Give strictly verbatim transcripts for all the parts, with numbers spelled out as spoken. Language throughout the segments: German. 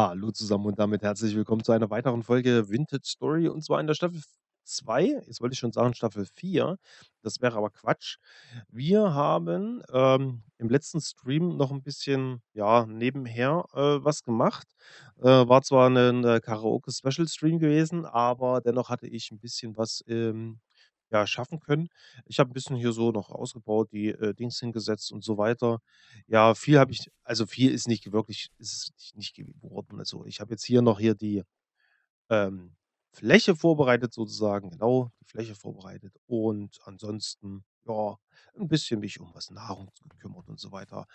Hallo zusammen und damit herzlich willkommen zu einer weiteren Folge Vintage Story und zwar in der Staffel zwei. Jetzt wollte ich schon sagen Staffel vier, das wäre aber Quatsch. Wir haben ähm, im letzten Stream noch ein bisschen ja, nebenher äh, was gemacht. Äh, war zwar ein äh, Karaoke-Special-Stream gewesen, aber dennoch hatte ich ein bisschen was ähm, ja, schaffen können. Ich habe ein bisschen hier so noch ausgebaut, die äh, Dings hingesetzt und so weiter. Ja, viel habe ich, also viel ist nicht wirklich, ist nicht nicht geworden. Also ich habe jetzt hier noch hier die ähm, Fläche vorbereitet sozusagen, genau, die Fläche vorbereitet und ansonsten, ja, ein bisschen mich um was Nahrung gekümmert und so weiter.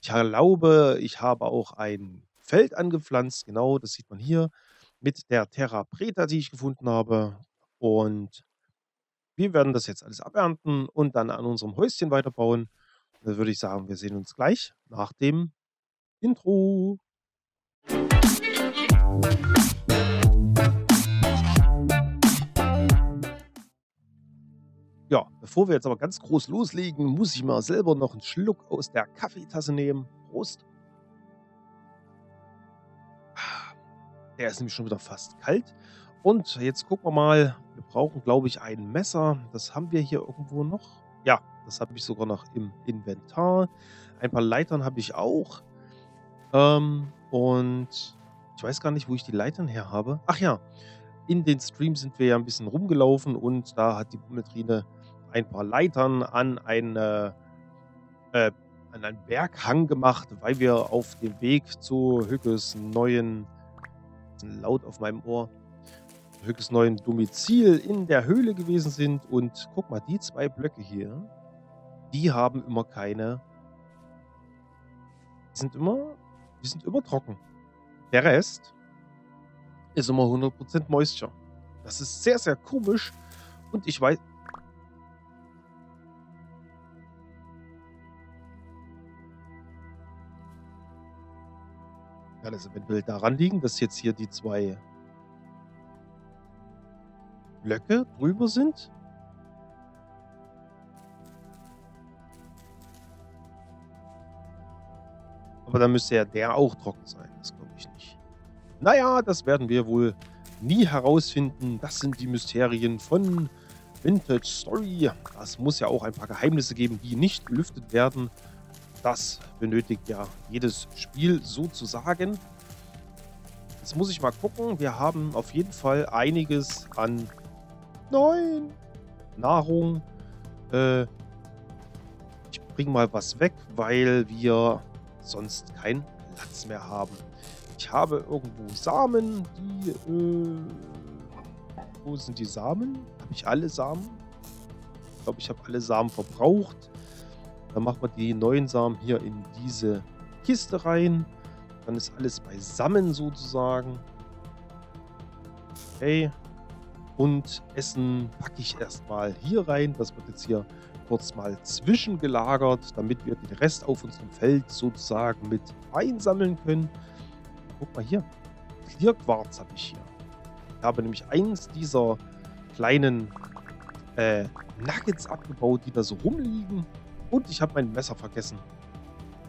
Ich glaube, ich habe auch ein Feld angepflanzt, genau, das sieht man hier, mit der Terra Preta, die ich gefunden habe und wir werden das jetzt alles abernten und dann an unserem Häuschen weiterbauen. Dann würde ich sagen, wir sehen uns gleich nach dem Intro. Ja, bevor wir jetzt aber ganz groß loslegen, muss ich mal selber noch einen Schluck aus der Kaffeetasse nehmen. Prost. Der ist nämlich schon wieder fast kalt. Und jetzt gucken wir mal, wir brauchen, glaube ich, ein Messer. Das haben wir hier irgendwo noch. Ja, das habe ich sogar noch im Inventar. Ein paar Leitern habe ich auch. Ähm, und ich weiß gar nicht, wo ich die Leitern her habe. Ach ja, in den Stream sind wir ja ein bisschen rumgelaufen und da hat die Bummeltrine ein paar Leitern an, eine, äh, an einen Berghang gemacht, weil wir auf dem Weg zu Hückes neuen, laut auf meinem Ohr, Hückes neuen Domizil in der Höhle gewesen sind. Und guck mal, die zwei Blöcke hier, die haben immer keine, die sind immer, die sind immer trocken. Der Rest ist immer hundert Prozent Moisture. Das ist sehr, sehr komisch. Und ich weiß, kann es eventuell daran liegen, dass jetzt hier die zwei Blöcke drüber sind. Aber dann müsste ja der auch trocken sein. Das glaube ich nicht. Naja, das werden wir wohl nie herausfinden. Das sind die Mysterien von Vintage Story. Es muss ja auch ein paar Geheimnisse geben, die nicht gelüftet werden. Das benötigt ja jedes Spiel sozusagen. Jetzt muss ich mal gucken. Wir haben auf jeden Fall einiges an Nein. Nahrung. Äh, ich bringe mal was weg, weil wir sonst keinen Platz mehr haben. Ich habe irgendwo Samen, die... Äh, wo sind die Samen? Habe ich alle Samen? Ich glaube, ich habe alle Samen verbraucht. Dann machen wir die neuen Samen hier in diese Kiste rein. Dann ist alles beisammen sozusagen. Okay. Und Essen packe ich erstmal hier rein. Das wird jetzt hier kurz mal zwischengelagert, damit wir den Rest auf unserem Feld sozusagen mit einsammeln können. Guck mal hier. Klirrquarz habe ich hier. Ich habe nämlich eins dieser kleinen äh, Nuggets abgebaut, die da so rumliegen. Und ich habe mein Messer vergessen.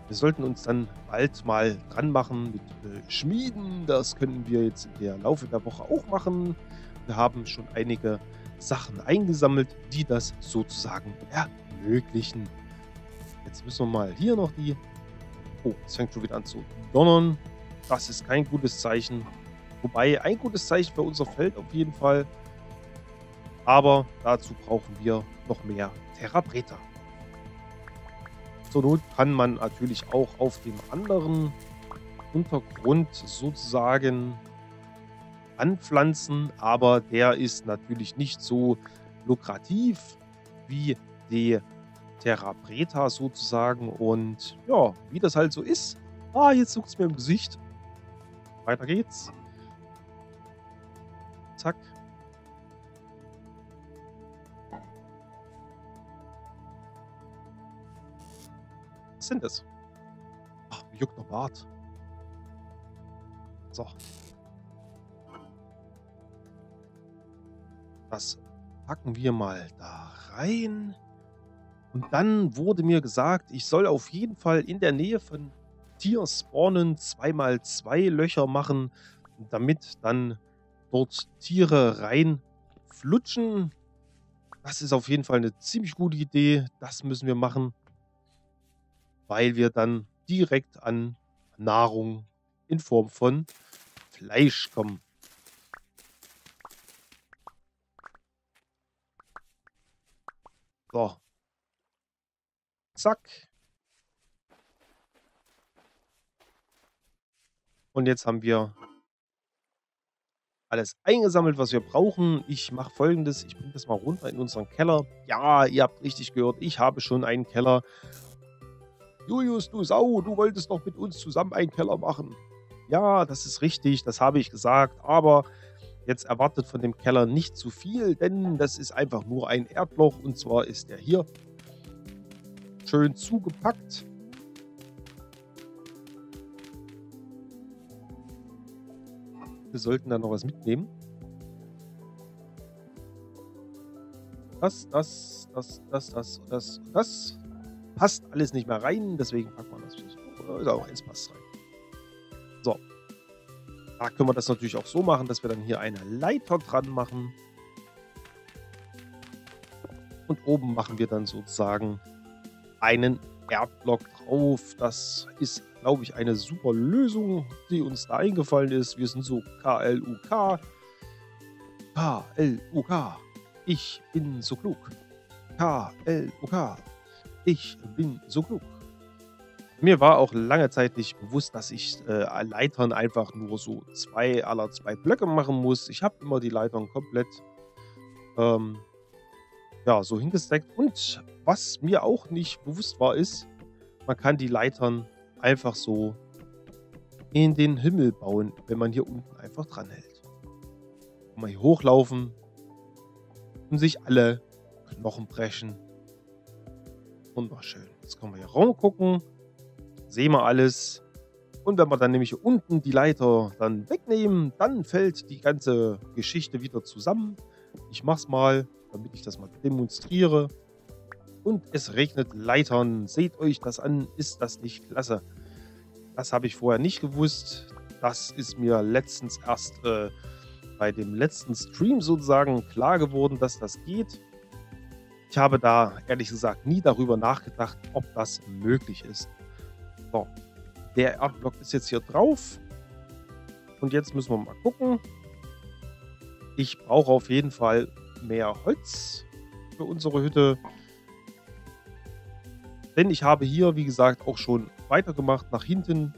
Wir sollten uns dann bald mal dran machen mit äh, Schmieden. Das können wir jetzt in der Laufe der Woche auch machen. Wir haben schon einige Sachen eingesammelt, die das sozusagen ermöglichen. Jetzt müssen wir mal hier noch die... Oh, es fängt schon wieder an zu donnern. Das ist kein gutes Zeichen. Wobei, ein gutes Zeichen für unser Feld auf jeden Fall. Aber dazu brauchen wir noch mehr Terra Preta. Zur Not kann man natürlich auch auf dem anderen Untergrund sozusagen anpflanzen, aber der ist natürlich nicht so lukrativ wie die Terra Preta sozusagen und ja, wie das halt so ist. Ah, jetzt zuckt es mir im Gesicht. Weiter geht's. Zack. Was sind das? Ach, mir juckt noch Bart. So. Das packen wir mal da rein. Und dann wurde mir gesagt, ich soll auf jeden Fall in der Nähe von Tier spawnen, zweimal zwei Löcher machen, damit dann dort Tiere reinflutschen. Das ist auf jeden Fall eine ziemlich gute Idee. Das müssen wir machen, weil wir dann direkt an Nahrung in Form von Fleisch kommen. So. Zack. Und jetzt haben wir alles eingesammelt, was wir brauchen. Ich mache Folgendes. Ich bringe das mal runter in unseren Keller. Ja, ihr habt richtig gehört. Ich habe schon einen Keller. Julius, du Sau, du wolltest doch mit uns zusammen einen Keller machen. Ja, das ist richtig. Das habe ich gesagt. Aber jetzt erwartet von dem Keller nicht zu viel, denn das ist einfach nur ein Erdloch. Und zwar ist der hier schön zugepackt. Wir sollten da noch was mitnehmen. Das, das, das, das, das, das, das. Passt alles nicht mehr rein, deswegen packt man das. Oder auch eins passt rein. So. Da können wir das natürlich auch so machen, dass wir dann hier eine Leiter dran machen. Und oben machen wir dann sozusagen einen Erdblock drauf. Das ist, glaube ich, eine super Lösung, die uns da eingefallen ist. Wir sind so K L U K. K L U K. Ich bin so klug. K L U K. Ich bin so klug. Mir war auch lange Zeit nicht bewusst, dass ich äh, Leitern einfach nur so zwei aller zwei Blöcke machen muss. Ich habe immer die Leitern komplett ähm, ja, so hingesteckt. Und was mir auch nicht bewusst war, ist, man kann die Leitern einfach so in den Himmel bauen, wenn man hier unten einfach dran hält. Und mal hier hochlaufen und sich alle Knochen brechen. Wunderschön. Jetzt können wir hier rumgucken. Sehen wir alles. Und wenn wir dann nämlich hier unten die Leiter dann wegnehmen, dann fällt die ganze Geschichte wieder zusammen. Ich mach's mal, damit ich das mal demonstriere. Und es regnet Leitern. Seht euch das an. Ist das nicht klasse? Das habe ich vorher nicht gewusst. Das ist mir letztens erst äh, bei dem letzten Stream sozusagen klar geworden, dass das geht. Ich habe da ehrlich gesagt nie darüber nachgedacht, ob das möglich ist. So, der Erdblock ist jetzt hier drauf. Und jetzt müssen wir mal gucken. Ich brauche auf jeden Fall mehr Holz für unsere Hütte. Denn ich habe hier, wie gesagt, auch schon weitergemacht, nach hinten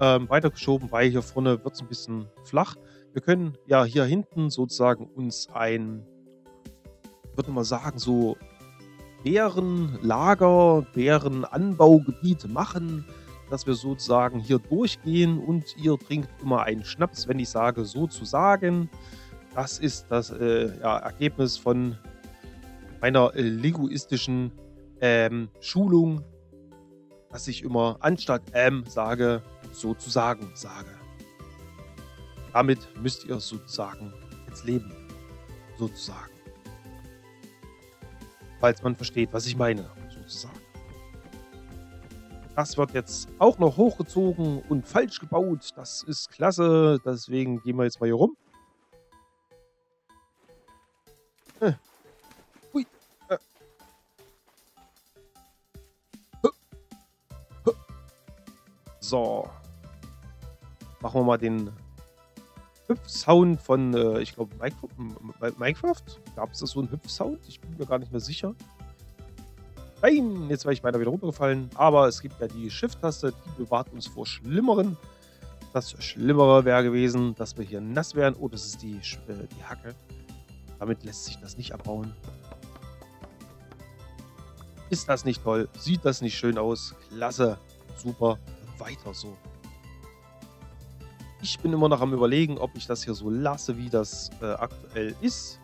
ähm, weitergeschoben, weil hier vorne wird es ein bisschen flach. Wir können ja hier hinten sozusagen uns ein, ich würde mal sagen, so Bärenlager, Bärenanbaugebiet machen, dass wir sozusagen hier durchgehen und ihr trinkt immer einen Schnaps, wenn ich sage, sozusagen. Das ist das äh, ja, Ergebnis von meiner äh, linguistischen Ähm, Schulung, dass ich immer anstatt ähm sage, sozusagen sage. Damit müsst ihr sozusagen jetzt leben. Sozusagen. Falls man versteht, was ich meine. Sozusagen. Das wird jetzt auch noch hochgezogen und falsch gebaut. Das ist klasse. Deswegen gehen wir jetzt mal hier rum. Hm. So, machen wir mal den Hüpfsound von, äh, ich glaube, Minecraft. Gab es da so einen Hüpfsound? Ich bin mir gar nicht mehr sicher. Nein, jetzt wäre ich beinahe wieder runtergefallen. Aber es gibt ja die Shift-Taste, die bewahrt uns vor Schlimmeren. Das Schlimmere wäre gewesen, dass wir hier nass wären. Oh, das ist die, äh, die Hacke. Damit lässt sich das nicht abbauen. Ist das nicht toll? Sieht das nicht schön aus? Klasse, super. Weiter so. Ich bin immer noch am Überlegen, ob ich das hier so lasse, wie das äh, aktuell ist.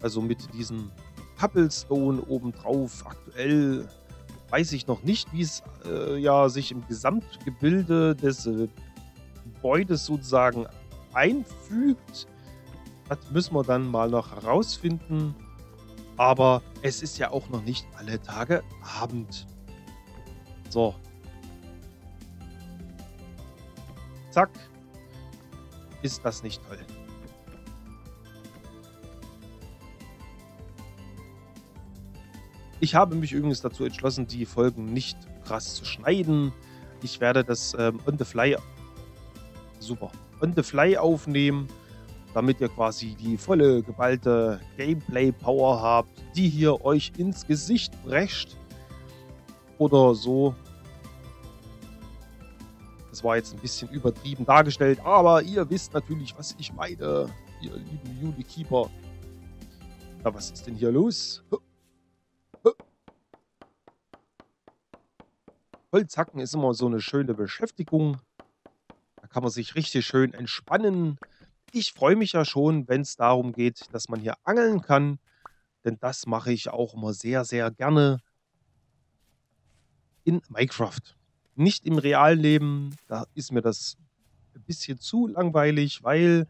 Also mit diesem Cobblestone obendrauf. Aktuell weiß ich noch nicht, wie es äh, ja, sich im Gesamtgebilde des äh, Gebäudes sozusagen einfügt. Das müssen wir dann mal noch herausfinden. Aber es ist ja auch noch nicht alle Tage Abend. So. Zack. Ist das nicht toll. Ich habe mich übrigens dazu entschlossen, die Folgen nicht krass zu schneiden. Ich werde das ähm, on the fly super on the fly aufnehmen, damit ihr quasi die volle, geballte Gameplay-Power habt, die hier euch ins Gesicht brecht. Oder so. Das war jetzt ein bisschen übertrieben dargestellt, aber ihr wisst natürlich, was ich meine, ihr lieben Unikeeper. Na, was ist denn hier los? Holzhacken ist immer so eine schöne Beschäftigung. Da kann man sich richtig schön entspannen. Ich freue mich ja schon, wenn es darum geht, dass man hier angeln kann. Denn das mache ich auch immer sehr, sehr gerne in Minecraft. Nicht im realen Leben, da ist mir das ein bisschen zu langweilig, weil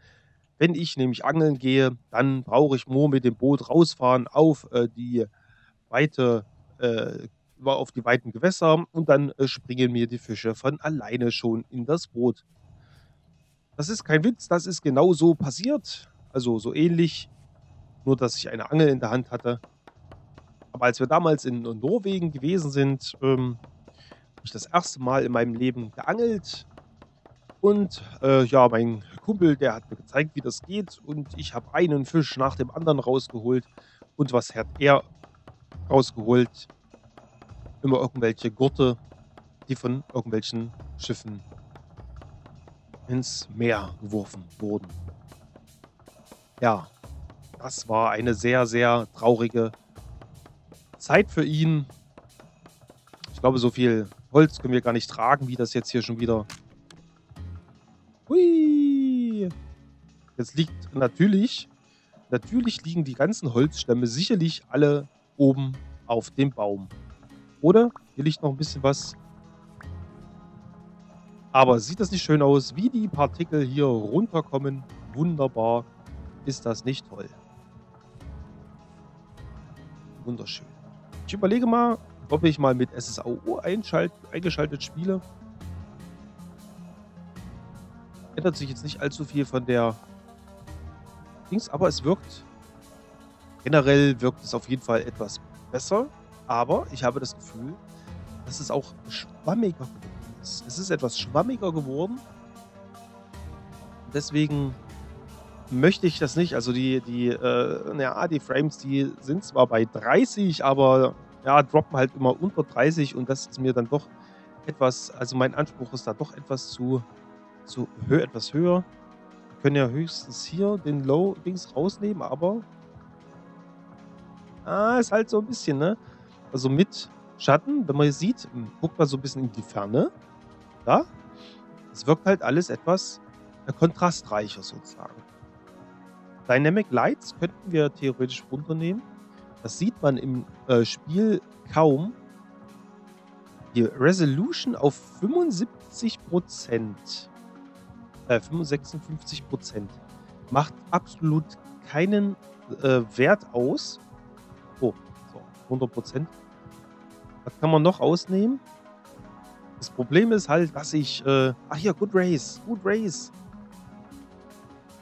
wenn ich nämlich angeln gehe, dann brauche ich nur mit dem Boot rausfahren auf äh, die weite äh, auf die weiten Gewässer und dann äh, springen mir die Fische von alleine schon in das Boot. Das ist kein Witz, das ist genau so passiert, also so ähnlich, nur dass ich eine Angel in der Hand hatte. Aber als wir damals in Norwegen gewesen sind, ähm, habe ich das erste Mal in meinem Leben geangelt und äh, ja, mein Kumpel, der hat mir gezeigt, wie das geht und ich habe einen Fisch nach dem anderen rausgeholt und was hat er rausgeholt? Immer irgendwelche Gurte, die von irgendwelchen Schiffen ins Meer geworfen wurden. Ja, das war eine sehr, sehr traurige Zeit für ihn. Ich glaube, so viel Holz können wir gar nicht tragen, wie das jetzt hier schon wieder. Hui! Jetzt liegt natürlich, natürlich liegen die ganzen Holzstämme sicherlich alle oben auf dem Baum. Oder? Hier liegt noch ein bisschen was. Aber sieht das nicht schön aus, wie die Partikel hier runterkommen? Wunderbar. Ist das nicht toll? Wunderschön. Ich überlege mal, ob ich mal mit S S A O eingeschaltet spiele. Ändert sich jetzt nicht allzu viel von der Dings, aber es wirkt. Generell wirkt es auf jeden Fall etwas besser. Aber ich habe das Gefühl, dass es auch schwammiger geworden ist. Es ist etwas schwammiger geworden. Deswegen möchte ich das nicht. Also die, die, äh, ja, die Frames, die sind zwar bei dreißig, aber ja, droppen halt immer unter dreißig. Und das ist mir dann doch etwas, also mein Anspruch ist da doch etwas zu, zu hö- etwas höher. Wir können ja höchstens hier den Low-Dings rausnehmen, aber ah, ist halt so ein bisschen, ne? Also mit Schatten, wenn man hier sieht, guckt man so ein bisschen in die Ferne. Da. Es wirkt halt alles etwas kontrastreicher sozusagen. Dynamic Lights könnten wir theoretisch runternehmen. Das sieht man im äh, Spiel kaum. Die Resolution auf fünfundsiebzig Prozent. Äh, fünfundfünfzig Prozent macht absolut keinen äh, Wert aus. Oh, so, hundert Prozent. Was kann man noch ausnehmen? Das Problem ist halt, dass ich... Äh, ach hier, Good Race. Good Race.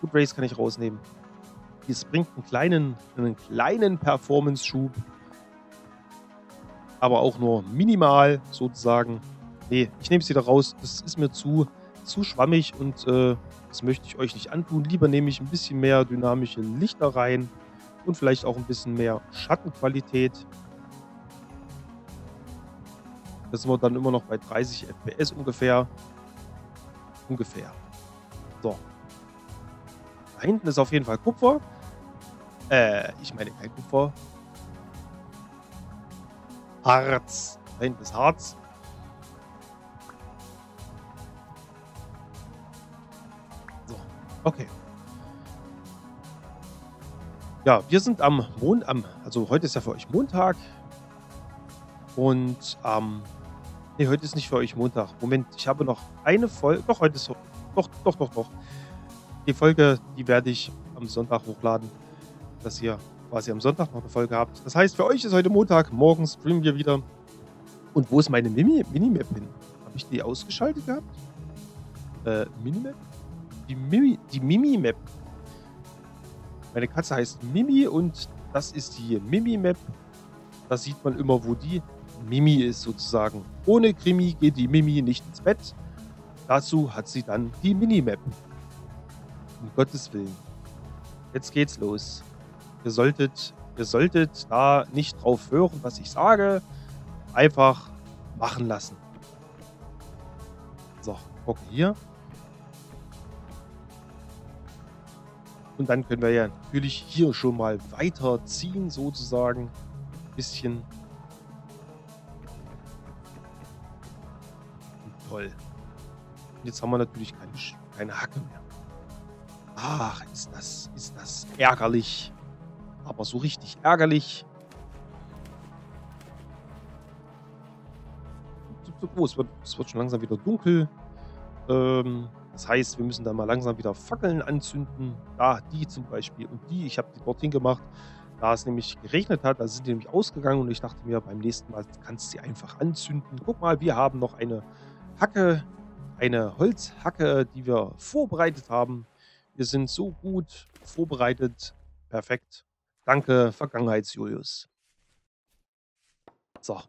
Good Race kann ich rausnehmen. Es bringt einen kleinen, einen kleinen Performance-Schub. Aber auch nur minimal sozusagen. Nee, ich nehme es wieder raus. Das ist mir zu, zu schwammig und äh, das möchte ich euch nicht antun. Lieber nehme ich ein bisschen mehr dynamische Lichter rein. Und vielleicht auch ein bisschen mehr Schattenqualität. Das sind wir dann immer noch bei dreißig F P S ungefähr. Ungefähr. So. Da hinten ist auf jeden Fall Kupfer. Äh, ich meine kein Kupfer. Harz. Da hinten ist Harz. So. Okay. Ja, wir sind am Mond, am, also heute ist ja für euch Montag und ähm, nee, heute ist nicht für euch Montag. Moment, ich habe noch eine Folge, doch heute ist, doch, doch, doch, doch. Die Folge, die werde ich am Sonntag hochladen, dass ihr quasi am Sonntag noch eine Folge habt. Das heißt, für euch ist heute Montag, morgen streamen wir wieder. Und wo ist meine Minimap hin? Habe ich die ausgeschaltet gehabt? Äh, Minimap? Die Mimi, die Mimi-Map. Meine Katze heißt Mimi und das ist die Mimi-Map. Da sieht man immer, wo die Mimi ist sozusagen. Ohne Krimi geht die Mimi nicht ins Bett. Dazu hat sie dann die Minimap. Um Gottes Willen. Jetzt geht's los. Ihr solltet, ihr solltet da nicht drauf hören, was ich sage. Einfach machen lassen. So, gucken hier. Und dann können wir ja natürlich hier schon mal weiterziehen, sozusagen. Ein bisschen. Und toll. Und jetzt haben wir natürlich keine, keine Hacke mehr. Ach, ist das, ist das ärgerlich. Aber so richtig ärgerlich. Oh, es wird, es wird schon langsam wieder dunkel. Ähm, das heißt, wir müssen dann mal langsam wieder Fackeln anzünden. Da, die zum Beispiel und die. Ich habe die dorthin gemacht, da es nämlich geregnet hat. Da sind die nämlich ausgegangen und ich dachte mir, beim nächsten Mal kannst du sie einfach anzünden. Guck mal, wir haben noch eine Hacke, eine Holzhacke, die wir vorbereitet haben. Wir sind so gut vorbereitet. Perfekt. Danke, Vergangenheitsjulius. So.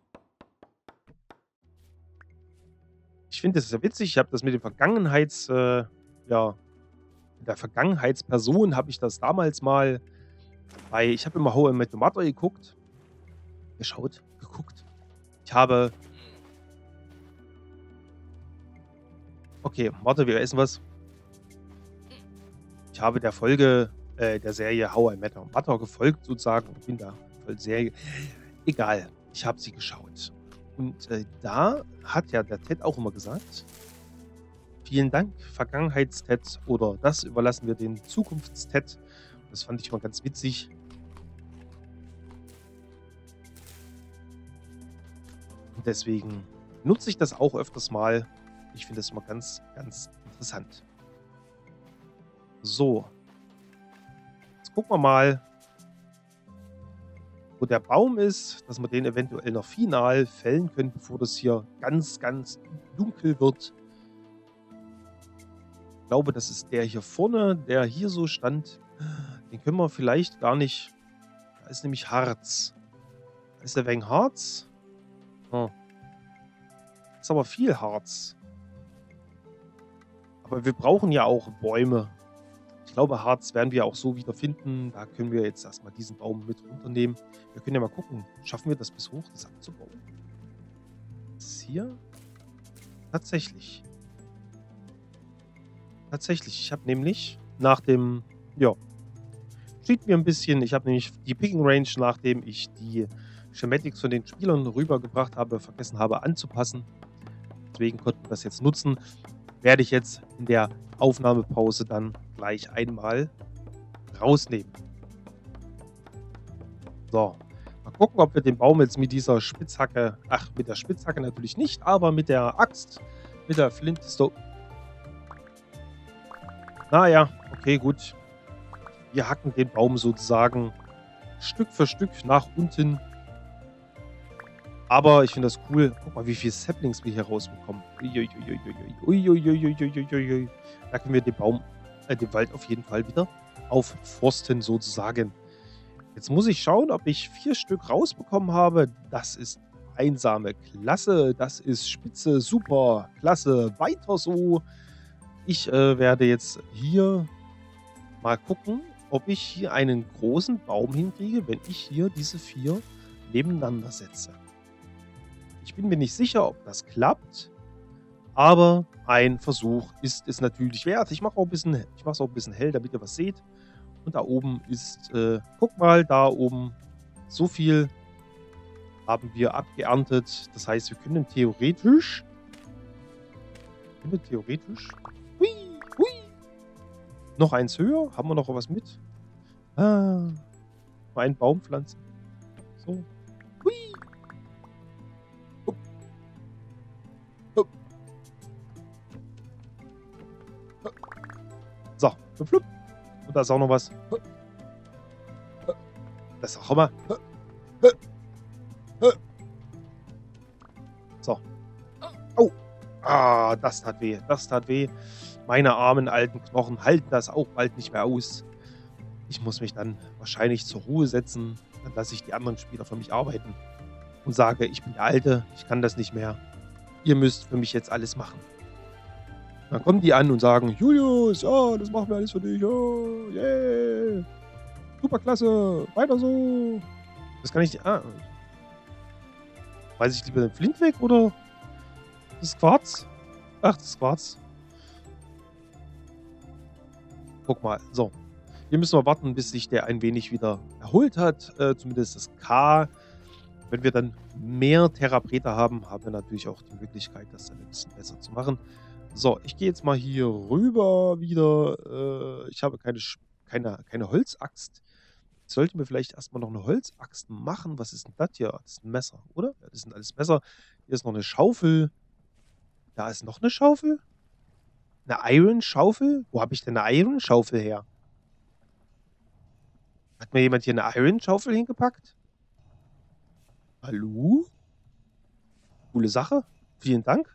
Ich finde das sehr witzig. Ich habe das mit dem Vergangenheits... Äh, ja, mit der Vergangenheitsperson habe ich das damals mal bei... Ich habe immer How I Met Your Mother geguckt. Geschaut, geguckt. Ich habe... Okay, warte, wir essen was. Ich habe der Folge äh, der Serie How I Met Your Mother gefolgt sozusagen. Ich bin da voll Serie. Egal, ich habe sie geschaut. Und äh, da hat ja der Ted auch immer gesagt, vielen Dank, Vergangenheits-Ted, oder das überlassen wir den Zukunfts-Ted. Das fand ich immer ganz witzig. Und deswegen nutze ich das auch öfters mal. Ich finde das immer ganz, ganz interessant. So. Jetzt gucken wir mal, wo der Baum ist, dass wir den eventuell noch final fällen können, bevor das hier ganz, ganz dunkel wird. Ich glaube, das ist der hier vorne, der hier so stand. Den können wir vielleicht gar nicht... Da ist nämlich Harz. Da ist der wegen Harz. Oh. Das ist aber viel Harz. Aber wir brauchen ja auch Bäume. Ich glaube, Harz werden wir auch so wieder finden. Da können wir jetzt erstmal diesen Baum mit runternehmen. Wir können ja mal gucken, schaffen wir das bis hoch, das abzubauen? Das ist hier? Tatsächlich. Tatsächlich. Ich habe nämlich nach dem... Ja. Steht mir ein bisschen. Ich habe nämlich die Picking Range, nachdem ich die Schematics von den Spielern rübergebracht habe, vergessen habe anzupassen. Deswegen konnten wir das jetzt nutzen. Werde ich jetzt in der Aufnahmepause dann gleich einmal rausnehmen. So, mal gucken, ob wir den Baum jetzt mit dieser Spitzhacke, ach, mit der Spitzhacke natürlich nicht, aber mit der Axt, mit der Flint ist so. Naja, okay, gut. Wir hacken den Baum sozusagen Stück für Stück nach unten. Aber ich finde das cool. Guck mal, wie viele Saplings wir hier rausbekommen. Uiuiuiuiuiuiuiuiuiuiuiuiuiuiuiuiuiuiuiuiuiuiuiuiuiuiuiuiuiuiuiuiuiuiuiuiiuiuiuiuiuiuiuiuiuiuiuiuiui. Da können wir den Baum, äh, den Wald auf jeden Fall wieder aufforsten sozusagen. Jetzt muss ich schauen, ob ich vier Stück rausbekommen habe. Das ist einsame Klasse. Das ist spitze, super, klasse. Weiter so. Ich äh, werde jetzt hier mal gucken, ob ich hier einen großen Baum hinkriege, wenn ich hier diese vier nebeneinander setze. Ich bin mir nicht sicher, ob das klappt, aber ein Versuch ist es natürlich wert. Ich mache auch ein bisschen, ich mache es auch ein bisschen hell, damit ihr was seht. Und da oben ist, äh, guck mal, da oben so viel haben wir abgeerntet. Das heißt, wir können theoretisch, können theoretisch, hui, hui, noch eins höher. Haben wir noch was mit? Ah, mal einen Baum pflanzen. So. Hui. Oh. Oh. Oh. So, flupp. Und da ist auch noch was. Das ist auch immer. So. Au. Ah, das tat weh, das tat weh. Meine armen alten Knochen halten das auch bald nicht mehr aus. Ich muss mich dann wahrscheinlich zur Ruhe setzen, dann lasse ich die anderen Spieler für mich arbeiten und sage, ich bin der Alte, ich kann das nicht mehr. Ihr müsst für mich jetzt alles machen. Dann kommen die an und sagen, Julius, ja, das machen wir alles für dich. Oh, yeah. Super klasse, weiter so. Das kann ich nicht. Ah. Weiß ich lieber den Flint weg oder das Quarz? Ach, das Quarz. Guck mal, so. Hier müssen wir warten, bis sich der ein wenig wieder erholt hat. Äh, zumindest das K. Wenn wir dann mehr Terra Preta haben, haben wir natürlich auch die Möglichkeit, das dann ein bisschen besser zu machen. So, ich gehe jetzt mal hier rüber wieder. Äh, ich habe keine, keine, keine Holzaxt. Ich sollte mir vielleicht erstmal noch eine Holzaxt machen. Was ist denn das hier? Das ist ein Messer, oder? Das sind alles Messer. Hier ist noch eine Schaufel. Da ist noch eine Schaufel. Eine Iron-Schaufel? Wo habe ich denn eine Iron-Schaufel her? Hat mir jemand hier eine Iron-Schaufel hingepackt? Hallo? Coole Sache. Vielen Dank.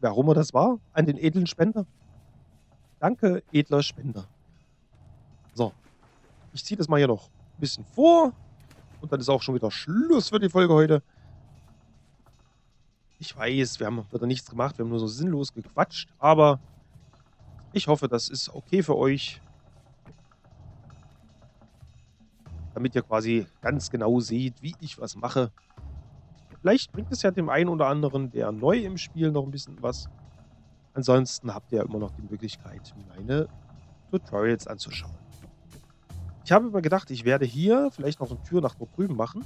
Warum er das war, an den edlen Spender. Danke, edler Spender. So. Ich ziehe das mal hier noch ein bisschen vor. Und dann ist auch schon wieder Schluss für die Folge heute. Ich weiß, wir haben wieder nichts gemacht. Wir haben nur so sinnlos gequatscht. Aber ich hoffe, das ist okay für euch. Damit ihr quasi ganz genau seht, wie ich was mache. Vielleicht bringt es ja dem einen oder anderen, der neu im Spiel, noch ein bisschen was. Ansonsten habt ihr ja immer noch die Möglichkeit, meine Tutorials anzuschauen. Ich habe mir gedacht, ich werde hier vielleicht noch eine Tür nach drüben machen,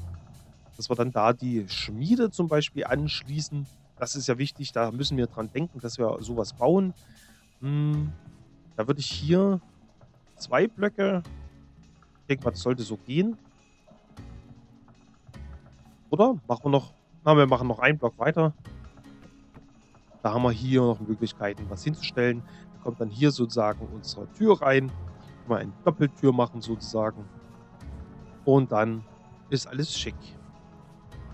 dass wir dann da die Schmiede zum Beispiel anschließen. Das ist ja wichtig, da müssen wir dran denken, dass wir sowas bauen. Hm, da würde ich hier zwei Blöcke, ich denke mal, das sollte so gehen. Oder? Machen wir noch... Na, wir machen noch einen Block weiter. Da haben wir hier noch Möglichkeiten, was hinzustellen. Da kommt dann hier sozusagen unsere Tür rein. Mal eine Doppeltür machen sozusagen. Und dann ist alles schick.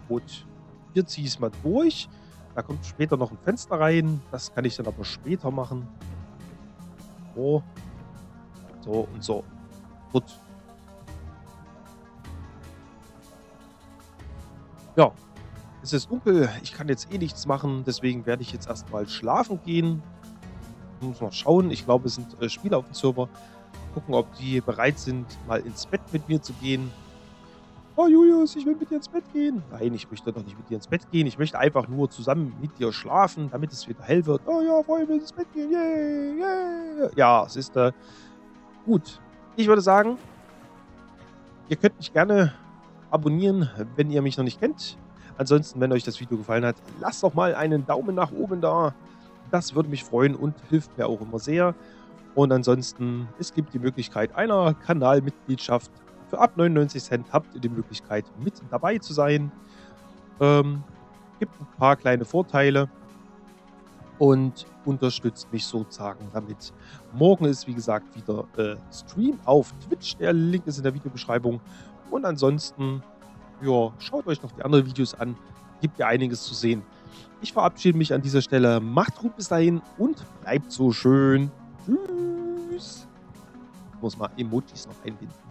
Gut. Hier ziehe ich es mal durch. Da kommt später noch ein Fenster rein. Das kann ich dann aber später machen. So. So und so. Gut. Ja. Es ist dunkel, ich kann jetzt eh nichts machen, deswegen werde ich jetzt erstmal schlafen gehen. Ich muss mal schauen, ich glaube, es sind äh, Spieler auf dem Server. Gucken, ob die bereit sind, mal ins Bett mit mir zu gehen. Oh Julius, ich will mit dir ins Bett gehen. Nein, ich möchte doch nicht mit dir ins Bett gehen. Ich möchte einfach nur zusammen mit dir schlafen, damit es wieder hell wird. Oh ja, vorher will ich ins Bett gehen. Yay, yay. Ja, es ist äh, gut. Ich würde sagen, ihr könnt mich gerne abonnieren, wenn ihr mich noch nicht kennt. Ansonsten, wenn euch das Video gefallen hat, lasst doch mal einen Daumen nach oben da. Das würde mich freuen und hilft mir auch immer sehr. Und ansonsten, es gibt die Möglichkeit einer Kanalmitgliedschaft. Für ab neunundneunzig Cent habt ihr die Möglichkeit, mit dabei zu sein. Ähm, gibt ein paar kleine Vorteile und unterstützt mich sozusagen damit. Morgen ist, wie gesagt, wieder äh, Stream auf Twitch. Der Link ist in der Videobeschreibung. Und ansonsten... Ja, schaut euch noch die anderen Videos an. Gibt ja einiges zu sehen. Ich verabschiede mich an dieser Stelle. Macht gut bis dahin und bleibt so schön. Tschüss. Ich muss mal Emojis noch einbinden.